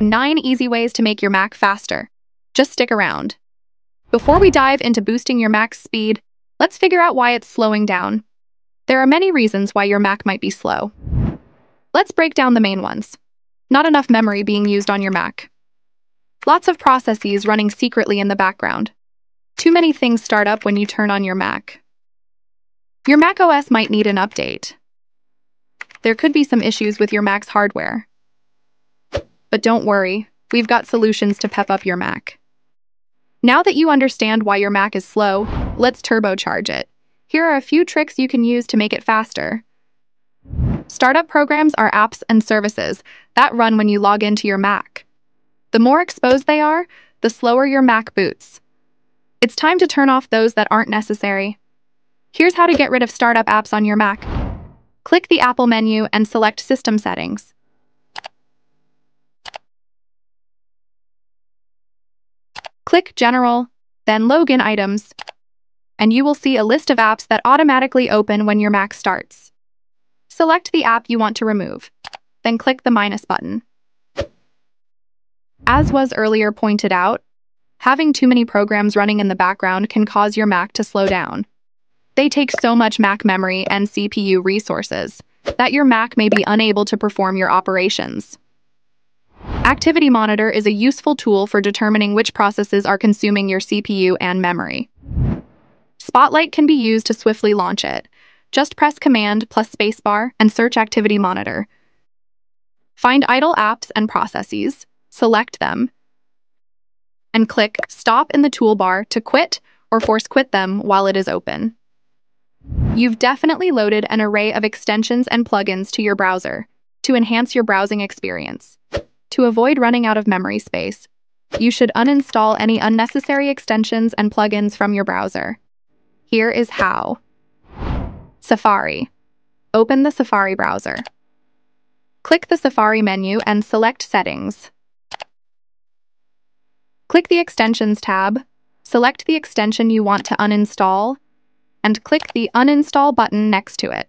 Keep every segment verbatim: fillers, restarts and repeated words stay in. Nine easy ways to make your Mac faster. Just stick around. Before we dive into boosting your Mac's speed, let's figure out why it's slowing down. There are many reasons why your Mac might be slow. Let's break down the main ones. Not enough memory being used on your Mac. Lots of processes running secretly in the background. Too many things start up when you turn on your Mac. Your macOS might need an update. There could be some issues with your Mac's hardware. But don't worry, we've got solutions to pep up your Mac. Now that you understand why your Mac is slow, let's turbocharge it. Here are a few tricks you can use to make it faster. Startup programs are apps and services that run when you log into your Mac. The more exposed they are, the slower your Mac boots. It's time to turn off those that aren't necessary. Here's how to get rid of startup apps on your Mac. Click the Apple menu and select System Settings. Click General, then Login Items, and you will see a list of apps that automatically open when your Mac starts. Select the app you want to remove, then click the minus button. As was earlier pointed out, having too many programs running in the background can cause your Mac to slow down. They take so much Mac memory and C P U resources that your Mac may be unable to perform your operations. Activity Monitor is a useful tool for determining which processes are consuming your C P U and memory. Spotlight can be used to swiftly launch it. Just press Command plus spacebar and search Activity Monitor. Find idle apps and processes, select them, and click Stop in the toolbar to quit or force quit them while it is open. You've definitely loaded an array of extensions and plugins to your browser to enhance your browsing experience. To avoid running out of memory space, you should uninstall any unnecessary extensions and plugins from your browser. Here is how. Safari. Open the Safari browser. Click the Safari menu and select Settings. Click the Extensions tab, select the extension you want to uninstall, and click the Uninstall button next to it.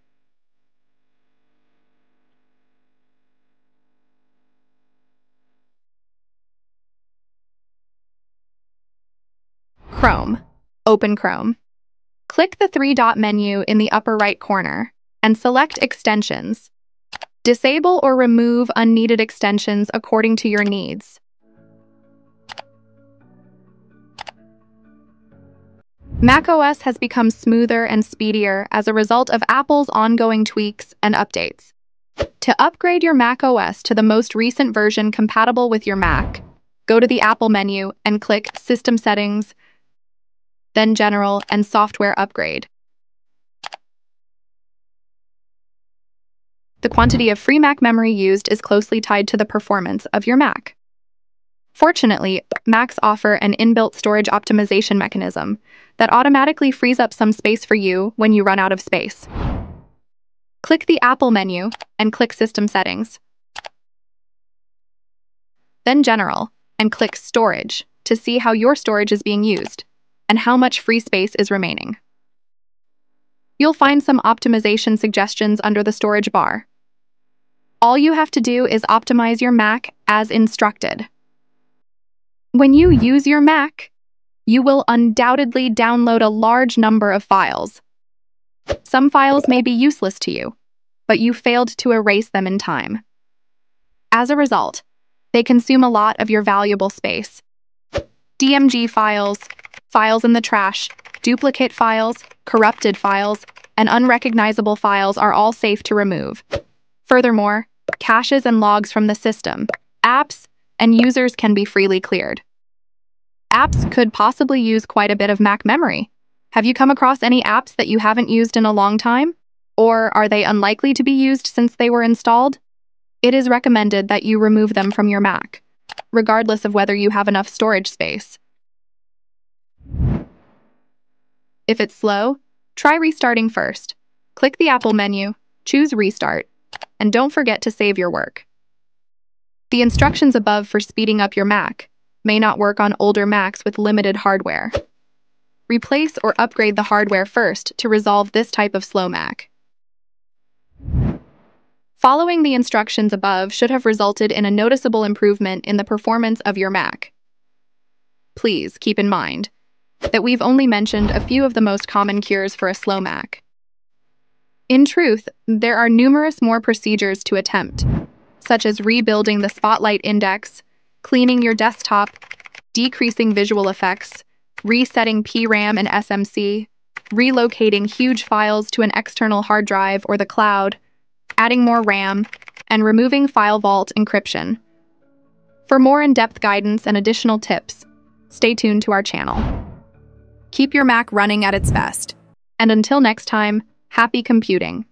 Chrome. Open Chrome. Click the three-dot menu in the upper right corner and select Extensions. Disable or remove unneeded extensions according to your needs. macOS has become smoother and speedier as a result of Apple's ongoing tweaks and updates. To upgrade your macOS to the most recent version compatible with your Mac, go to the Apple menu and click System Settings, then General and Software Upgrade. The quantity of free Mac memory used is closely tied to the performance of your Mac. Fortunately, Macs offer an inbuilt storage optimization mechanism that automatically frees up some space for you when you run out of space. Click the Apple menu and click System Settings, then General, and click Storage to see how your storage is being used and how much free space is remaining. You'll find some optimization suggestions under the storage bar. All you have to do is optimize your Mac as instructed. When you use your Mac, you will undoubtedly download a large number of files. Some files may be useless to you, but you failed to erase them in time. As a result, they consume a lot of your valuable space. D M G files, files in the trash, duplicate files, corrupted files, and unrecognizable files are all safe to remove. Furthermore, caches and logs from the system, apps, and users can be freely cleared. Apps could possibly use quite a bit of Mac memory. Have you come across any apps that you haven't used in a long time? Or are they unlikely to be used since they were installed? It is recommended that you remove them from your Mac, regardless of whether you have enough storage space. If it's slow, try restarting first. Click the Apple menu, choose Restart, and don't forget to save your work. The instructions above for speeding up your Mac may not work on older Macs with limited hardware. Replace or upgrade the hardware first to resolve this type of slow Mac. Following the instructions above should have resulted in a noticeable improvement in the performance of your Mac. Please keep in mind that we've only mentioned a few of the most common cures for a slow Mac. In truth, there are numerous more procedures to attempt, such as rebuilding the Spotlight index, cleaning your desktop, decreasing visual effects, resetting P RAM and S M C, relocating huge files to an external hard drive or the cloud, adding more RAM, and removing FileVault encryption. For more in-depth guidance and additional tips, stay tuned to our channel. Keep your Mac running at its best. And until next time, happy computing!